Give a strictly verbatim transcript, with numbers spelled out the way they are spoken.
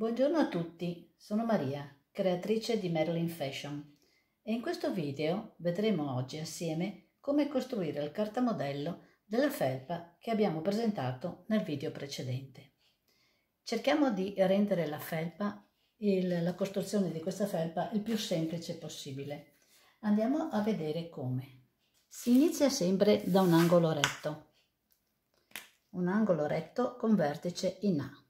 Buongiorno a tutti, sono Maria, creatrice di Marylin Fashion, e in questo video vedremo oggi assieme come costruire il cartamodello della felpa che abbiamo presentato nel video precedente. Cerchiamo di rendere la felpa, il, la costruzione di questa felpa, il più semplice possibile. Andiamo a vedere come. Si inizia sempre da un angolo retto. Un angolo retto con vertice in A.